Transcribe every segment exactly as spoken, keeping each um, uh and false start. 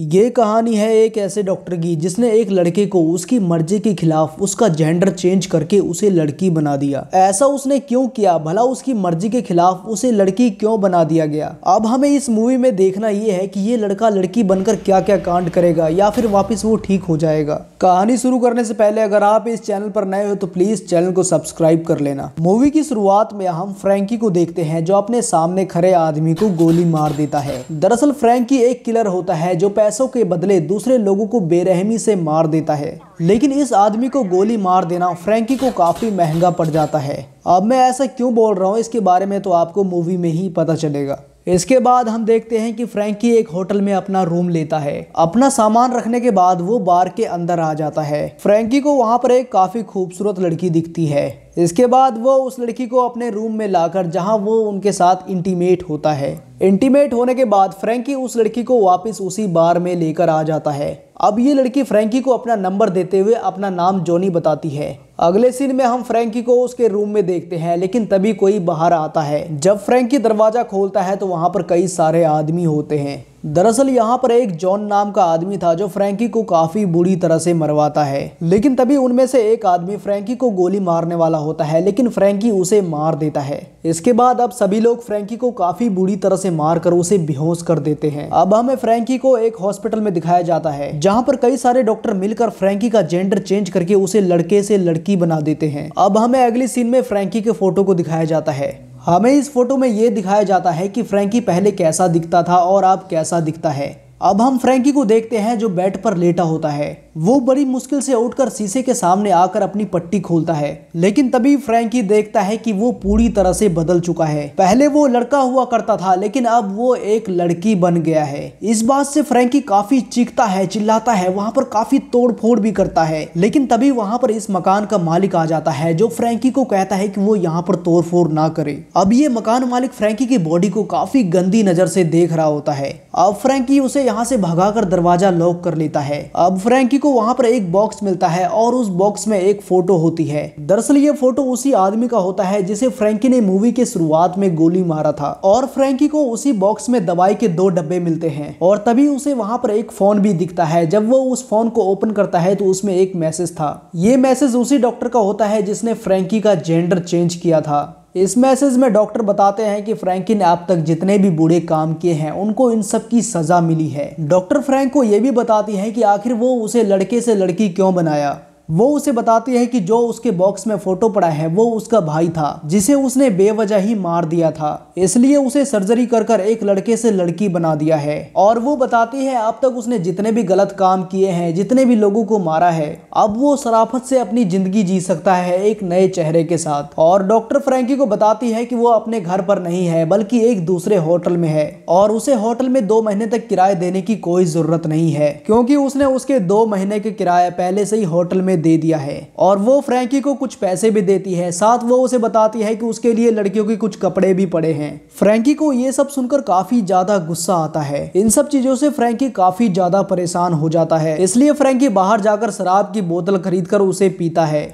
ये कहानी है एक ऐसे डॉक्टर की जिसने एक लड़के को उसकी मर्जी के खिलाफ उसका जेंडर चेंज करके उसे लड़की बना दिया। ऐसा उसने क्यों किया, भला उसकी मर्जी के खिलाफ उसे लड़की क्यों बना दिया गया। अब हमें इस मूवी में देखना ये है कि ये लड़का लड़की बनकर क्या क्या कांड करेगा या फिर वापस वो ठीक हो जाएगा। कहानी शुरू करने से पहले अगर आप इस चैनल पर नए हो तो प्लीज चैनल को सब्सक्राइब कर लेना। मूवी की शुरुआत में हम फ्रैंकी को देखते हैं जो अपने सामने खड़े आदमी को गोली मार देता है। दरअसल फ्रैंकी एक किलर होता है जो पैसों के बदले दूसरे लोगों को बेरहमी से मार देता है, लेकिन इस आदमी को गोली मार देना फ्रैंकी को काफी महंगा पड़ जाता है। अब मैं ऐसा क्यों बोल रहा हूँ इसके बारे में तो आपको मूवी में ही पता चलेगा। इसके बाद हम देखते हैं कि फ्रैंकी एक होटल में अपना रूम लेता है। अपना सामान रखने के बाद वो बार के अंदर आ जाता है। फ्रैंकी को वहाँ पर एक काफी खूबसूरत लड़की दिखती है। इसके बाद वो उस लड़की को अपने रूम में लाकर जहाँ वो उनके साथ इंटीमेट होता है। इंटीमेट होने के बाद फ्रैंकी उस लड़की को वापस उसी बार में लेकर आ जाता है। अब ये लड़की फ्रैंकी को अपना नंबर देते हुए अपना नाम जॉनी बताती है। अगले सीन में हम फ्रैंकी को उसके रूम में देखते हैं, लेकिन तभी कोई बाहर आता है। जब फ्रैंकी दरवाजा खोलता है तो वहाँ पर कई सारे आदमी होते हैं। दरअसल यहाँ पर एक जॉन नाम का आदमी था जो फ्रैंकी को काफी बुरी तरह से मरवाता है, लेकिन तभी उनमें से एक आदमी फ्रैंकी को गोली मारने वाला होता है, लेकिन फ्रैंकी उसे मार देता है। इसके बाद अब सभी लोग फ्रैंकी को काफी बुरी तरह से मारकर उसे बेहोश कर देते हैं। अब हमें फ्रैंकी को एक हॉस्पिटल में दिखाया जाता है जहाँ पर कई सारे डॉक्टर मिलकर फ्रैंकी का जेंडर चेंज करके उसे लड़के से लड़की बना देते हैं। अब हमें अगले सीन में फ्रैंकी के फोटो को दिखाया जाता है। हमें इस फोटो में ये दिखाया जाता है कि फ्रैंकी पहले कैसा दिखता था और अब कैसा दिखता है। अब हम फ्रैंकी को देखते हैं जो बेड पर लेटा होता है। वो बड़ी मुश्किल से उठकर शीशे के सामने आकर अपनी पट्टी खोलता है, लेकिन तभी फ्रैंकी देखता है कि वो पूरी तरह से बदल चुका है। पहले वो लड़का हुआ करता था, लेकिन अब वो एक लड़की बन गया है। इस बात से फ्रैंकी काफी चीखता है, चिल्लाता है, वहाँ पर काफी तोड़फोड़ भी करता है। लेकिन तभी वहाँ पर इस मकान का मालिक आ जाता है जो फ्रैंकी को कहता है कि वो यहाँ पर तोड़फोड़ ना करे। अब ये मकान मालिक फ्रैंकी की बॉडी को काफी गंदी नजर से देख रहा होता है। अब फ्रैंकी उसे यहाँ से भगाकर दरवाजा लॉक कर लेता है। अब फ्रैंकी को वहाँ पर एक बॉक्स मिलता है और उस बॉक्स में एक फोटो होती है। दरअसल ये फोटो उसी आदमी का होता है जिसे फ्रैंकी ने मूवी के शुरुआत में गोली मारा था। और फ्रैंकी को उसी बॉक्स में दवाई के दो डब्बे मिलते हैं और तभी उसे वहाँ पर एक फोन भी दिखता है। जब वो उस फोन को ओपन करता है तो उसमें एक मैसेज था। ये मैसेज उसी डॉक्टर का होता है जिसने फ्रैंकी का जेंडर चेंज किया था। इस मैसेज में डॉक्टर बताते हैं कि फ्रैंकी ने अब तक जितने भी बुरे काम किए हैं उनको इन सब की सजा मिली है। डॉक्टर फ्रैंक को ये भी बताती है कि आखिर वो उसे लड़के से लड़की क्यों बनाया। वो उसे बताती है कि जो उसके बॉक्स में फोटो पड़ा है वो उसका भाई था जिसे उसने बेवजह ही मार दिया था, इसलिए उसे सर्जरी कर कर एक लड़के से लड़की बना दिया है। और वो बताती है अब तक उसने जितने भी गलत काम किए हैं, जितने भी लोगों को मारा है, अब वो शराफत से अपनी जिंदगी जी सकता है एक नए चेहरे के साथ। और डॉक्टर फ्रैंकी को बताती है कि वो अपने घर पर नहीं है बल्कि एक दूसरे होटल में है और उसे होटल में दो महीने तक किराए देने की कोई जरूरत नहीं है क्योंकि उसने उसके दो महीने के किराया पहले से ही होटल में दे दिया है। और वो फ्रैंकी को कुछ पैसे भी देती है, साथ वो उसे बताती है कि उसके लिए लड़कियों के कुछ कपड़े भी पड़े हैं। फ्रैंकी को ये सब सुनकर काफी ज्यादा गुस्सा आता है। इन सब चीजों से फ्रैंकी काफी ज्यादा परेशान हो जाता है, इसलिए फ्रैंकी बाहर जाकर शराब की बोतल खरीदकर उसे पीता है।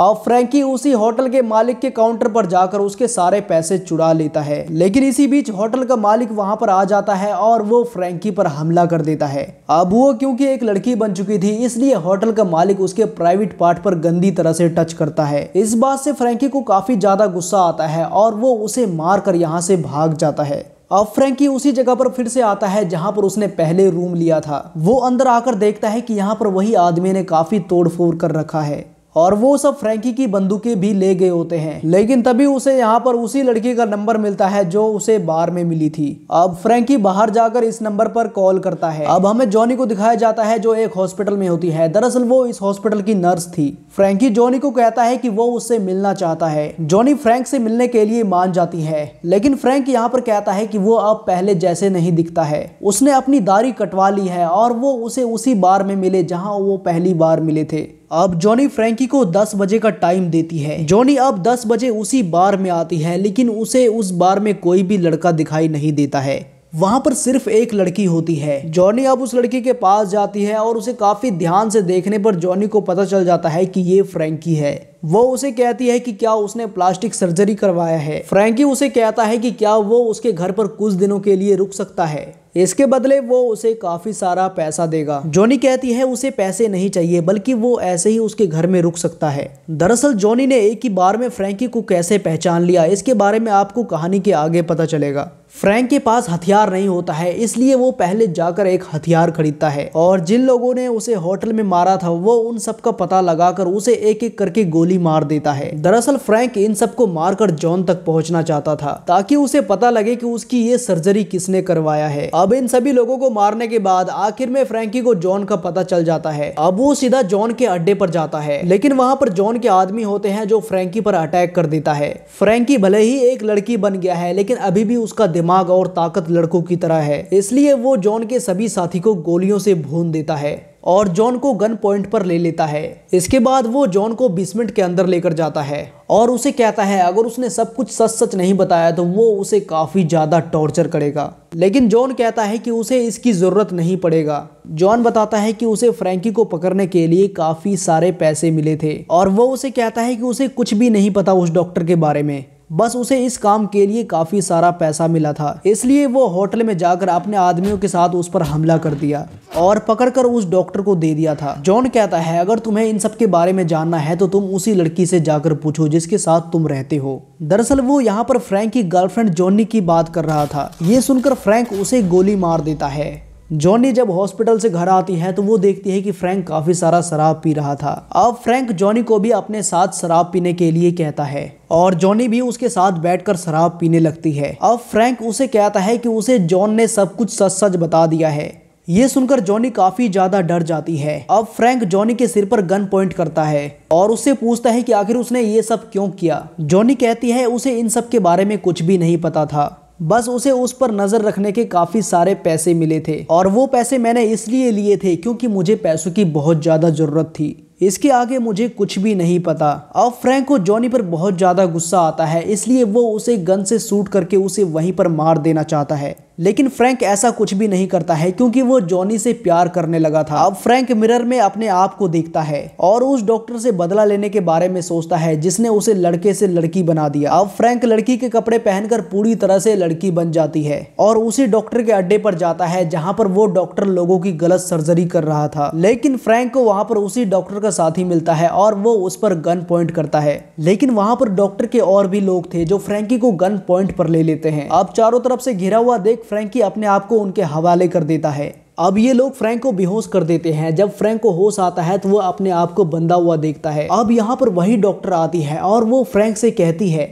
अब फ्रैंकी उसी होटल के मालिक के काउंटर पर जाकर उसके सारे पैसे चुरा लेता है, लेकिन इसी बीच होटल का मालिक वहां पर आ जाता है और वो फ्रैंकी पर हमला कर देता है। अब वो क्योंकि एक लड़की बन चुकी थी इसलिए होटल का मालिक उसके प्राइवेट पार्ट पर गंदी तरह से टच करता है। इस बात से फ्रैंकी को काफी ज्यादा गुस्सा आता है और वो उसे मार कर यहाँ से भाग जाता है। अब फ्रैंकी उसी जगह पर फिर से आता है जहां पर उसने पहले रूम लिया था। वो अंदर आकर देखता है कि यहाँ पर वही आदमी ने काफी तोड़फोड़ कर रखा है और वो सब फ्रैंकी की बंदूकें भी ले गए होते हैं। लेकिन तभी उसे यहाँ पर उसी लड़की का नंबर मिलता है जो उसे बार में मिली थी। अब फ्रैंकी बाहर जाकर इस नंबर पर कॉल करता है। अब हमें जॉनी को दिखाया जाता है जो एक हॉस्पिटल में होती है। दरअसल वो इस हॉस्पिटल की नर्स थी। फ्रैंकी जॉनी को कहता है कि वो उससे मिलना चाहता है। जॉनी फ्रैंक से मिलने के लिए मान जाती है, लेकिन फ्रैंक यहाँ पर कहता है कि वो अब पहले जैसे नहीं दिखता है, उसने अपनी दाढ़ी कटवा ली है और वो उसे उसी बार में मिले जहाँ वो पहली बार मिले थे। अब जॉनी फ्रैंकी को दस बजे का टाइम देती है। जॉनी अब दस बजे उसी बार में आती है, लेकिन उसे उस बार में कोई भी लड़का दिखाई नहीं देता है। वहाँ पर सिर्फ एक लड़की होती है। जॉनी अब उस लड़की के पास जाती है और उसे काफी ध्यान से देखने पर जॉनी को पता चल जाता है कि ये फ्रैंकी है। वो उसे कहती है कि क्या उसने प्लास्टिक सर्जरी करवाया है। फ्रैंकी उसे कहता है कि क्या वो उसके घर पर कुछ दिनों के लिए रुक सकता है। इसके बदले वो उसे काफ़ी सारा पैसा देगा। जॉनी कहती है उसे पैसे नहीं चाहिए बल्कि वो ऐसे ही उसके घर में रुक सकता है। दरअसल जॉनी ने एक ही बार में फ्रैंकी को कैसे पहचान लिया इसके बारे में आपको कहानी के आगे पता चलेगा। फ्रैंक के पास हथियार नहीं होता है इसलिए वो पहले जाकर एक हथियार खरीदता है और जिन लोगों ने उसे होटल में मारा था वो उन सब का पता लगाकर उसे एक एक करके गोली मार देता है। दरअसल फ्रैंक इन सबको मारकर जॉन तक पहुंचना चाहता था ताकि उसे पता लगे कि उसकी ये सर्जरी किसने करवाया है। अब इन सभी लोगों को मारने के बाद आखिर में फ्रैंकी को जॉन का पता चल जाता है। अब वो सीधा जॉन के अड्डे पर जाता है लेकिन वहाँ पर जॉन के आदमी होते हैं जो फ्रैंकी पर अटैक कर देता है। फ्रैंकी भले ही एक लड़की बन गया है लेकिन अभी भी उसका दिमाग और ताकत लड़कों की तरह है इसलिए वो जॉन के सभी साथी को गोलियों से भून देता है और जॉन को गन पॉइंट पर ले लेता है। इसके बाद वो जॉन को बेसमेंट के अंदर लेकर जाता है और उसे कहता है अगर उसने सब कुछ सच सच नहीं बताया तो वो उसे काफ़ी ज़्यादा टॉर्चर करेगा। लेकिन जॉन कहता है कि उसे इसकी ज़रूरत नहीं पड़ेगा। जॉन बताता है कि उसे फ्रैंकी को पकड़ने के लिए काफ़ी सारे पैसे मिले थे और वो उसे कहता है कि उसे कुछ भी नहीं पता उस डॉक्टर के बारे में, बस उसे इस काम के लिए काफ़ी सारा पैसा मिला था इसलिए वो होटल में जाकर अपने आदमियों के साथ उस पर हमला कर दिया और पकड़कर उस डॉक्टर को दे दिया था। जॉन कहता है अगर तुम्हें इन सब के बारे में जानना है तो तुम उसी लड़की से जाकर पूछो जिसके साथ तुम रहते हो। दरअसल वो यहाँ पर फ्रैंक की गर्लफ्रेंड जॉनी की बात कर रहा था। ये सुनकर फ्रैंक उसे गोली मार देता है। जॉनी जब हॉस्पिटल से घर आती है तो वो देखती है कि फ्रैंक काफ़ी सारा शराब पी रहा था। अब फ्रैंक जॉनी को भी अपने साथ शराब पीने के लिए कहता है और जॉनी भी उसके साथ बैठकर शराब पीने लगती है। अब फ्रैंक उसे कहता है कि उसे जॉन ने सब कुछ सच सच बता दिया है। ये सुनकर जॉनी काफ़ी ज़्यादा डर जाती है। अब फ्रैंक जॉनी के सिर पर गन पॉइंट करता है और उससे पूछता है कि आखिर उसने ये सब क्यों किया। जॉनी कहती है उसे इन सब के बारे में कुछ भी नहीं पता था, बस उसे उस पर नज़र रखने के काफ़ी सारे पैसे मिले थे और वो पैसे मैंने इसलिए लिए थे क्योंकि मुझे पैसों की बहुत ज़्यादा ज़रूरत थी, इसके आगे मुझे कुछ भी नहीं पता। अब फ्रैंक को जॉनी पर बहुत ज़्यादा गुस्सा आता है इसलिए वो उसे गन से शूट करके उसे वहीं पर मार देना चाहता है लेकिन फ्रैंक ऐसा कुछ भी नहीं करता है क्योंकि वो जॉनी से प्यार करने लगा था। अब फ्रैंक मिरर में अपने आप को देखता है और उस डॉक्टर से बदला लेने के बारे में सोचता है जिसने उसे लड़के से लड़की बना दिया। अब फ्रैंक लड़की के कपड़े पहनकर पूरी तरह से लड़की बन जाती है और उसी डॉक्टर के अड्डे पर जाता है जहाँ पर वो डॉक्टर लोगों की गलत सर्जरी कर रहा था। लेकिन फ्रैंक को वहाँ पर उसी डॉक्टर का साथी मिलता है और वो उस पर गन पॉइंट करता है लेकिन वहाँ पर डॉक्टर के और भी लोग थे जो फ्रैंकी को गन पॉइंट पर ले लेते हैं। अब चारों तरफ से घिरा हुआ देख फ्रैंकी अपने आप को उनके हवाले कर देता है। अब ये लोग फ्रैंक को बेहोश कर देते हैं। जब फ्रैंक को होश आता है तो वो अपने आप को बंधा हुआ देखता है। अब यहाँ पर वही डॉक्टर आती है और वो फ्रैंक से कहती है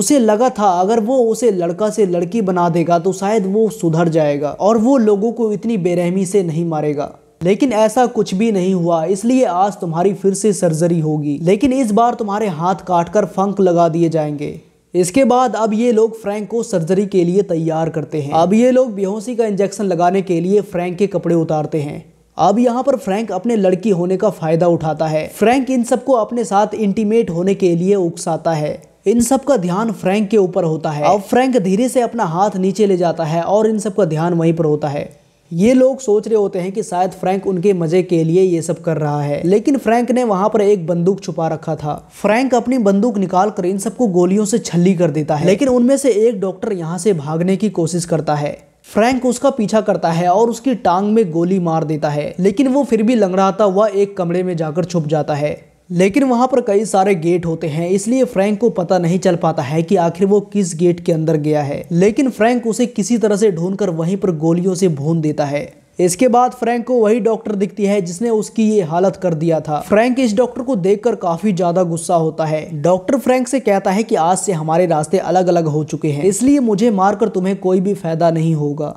उसे लगा था अगर वो उसे लड़का से लड़की बना देगा तो शायद वो सुधर जाएगा और वो लोगों को इतनी बेरहमी से नहीं मारेगा, लेकिन ऐसा कुछ भी नहीं हुआ इसलिए आज तुम्हारी फिर से सर्जरी होगी, लेकिन इस बार तुम्हारे हाथ काट कर फंक लगा दिए जाएंगे। इसके बाद अब ये लोग फ्रैंक को सर्जरी के लिए तैयार करते हैं। अब ये लोग बेहोशी का इंजेक्शन लगाने के लिए फ्रैंक के कपड़े उतारते हैं। अब यहाँ पर फ्रैंक अपने लड़की होने का फायदा उठाता है। फ्रैंक इन सबको अपने साथ इंटीमेट होने के लिए उकसाता है। इन सब का ध्यान फ्रैंक के ऊपर होता है। अब फ्रैंक धीरे से अपना हाथ नीचे ले जाता है और इन सब का ध्यान वहीं पर होता है। ये लोग सोच रहे होते हैं कि शायद फ्रैंक उनके मजे के लिए ये सब कर रहा है, लेकिन फ्रैंक ने वहाँ पर एक बंदूक छुपा रखा था। फ्रैंक अपनी बंदूक निकाल कर इन सबको गोलियों से छल्ली कर देता है, लेकिन उनमें से एक डॉक्टर यहाँ से भागने की कोशिश करता है। फ्रैंक उसका पीछा करता है और उसकी टांग में गोली मार देता है, लेकिन वो फिर भी लंगड़ाता हुआ एक कमरे में जाकर छुप जाता है। लेकिन वहाँ पर कई सारे गेट होते हैं इसलिए फ्रैंक को पता नहीं चल पाता है कि आखिर वो किस गेट के अंदर गया है, लेकिन फ्रैंक उसे किसी तरह से ढूंढकर वहीं पर गोलियों से भून देता है। इसके बाद फ्रैंक को वही डॉक्टर दिखती है जिसने उसकी ये हालत कर दिया था। फ्रैंक इस डॉक्टर को देखकर काफी ज्यादा गुस्सा होता है। डॉक्टर फ्रैंक से कहता है कि आज से हमारे रास्ते अलग अलग हो चुके हैं, इसलिए मुझे मारकर तुम्हें कोई भी फायदा नहीं होगा।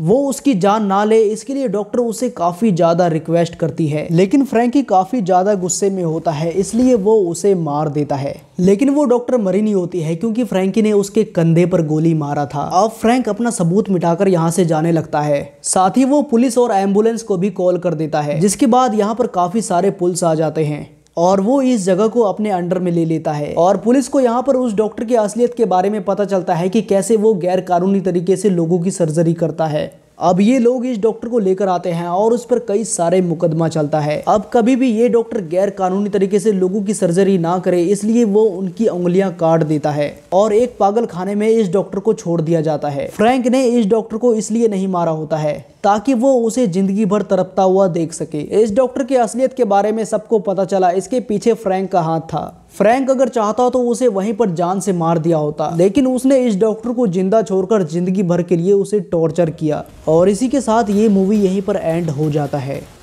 वो उसकी जान ना ले इसके लिए डॉक्टर उसे काफ़ी ज़्यादा रिक्वेस्ट करती है, लेकिन फ्रैंकी काफ़ी ज़्यादा गुस्से में होता है इसलिए वो उसे मार देता है। लेकिन वो डॉक्टर मरी नहीं होती है क्योंकि फ्रैंकी ने उसके कंधे पर गोली मारा था। अब फ्रैंक अपना सबूत मिटाकर यहाँ से जाने लगता है, साथ ही वो पुलिस और एम्बुलेंस को भी कॉल कर देता है, जिसके बाद यहाँ पर काफ़ी सारे पुलिस आ जाते हैं और वो इस जगह को अपने अंडर में ले लेता है। और पुलिस को यहाँ पर उस डॉक्टर की असलियत के बारे में पता चलता है कि कैसे वो गैर कानूनी तरीके से लोगों की सर्जरी करता है। अब ये लोग इस डॉक्टर को लेकर आते हैं और उस पर कई सारे मुकदमा चलता है। अब कभी भी ये डॉक्टर गैर कानूनी तरीके से लोगों की सर्जरी ना करे, इसलिए वो उनकी उंगलियां काट देता है और एक पागलखाने में इस डॉक्टर को छोड़ दिया जाता है। फ्रैंक ने इस डॉक्टर को इसलिए नहीं मारा होता है ताकि वो उसे जिंदगी भर तड़पता हुआ देख सके। इस डॉक्टर की असलियत के बारे में सबको पता चला, इसके पीछे फ्रैंक का हाथ था। फ्रैंक अगर चाहता तो उसे वहीं पर जान से मार दिया होता, लेकिन उसने इस डॉक्टर को जिंदा छोड़कर जिंदगी भर के लिए उसे टॉर्चर किया। और इसी के साथ ये मूवी यहीं पर एंड हो जाता है।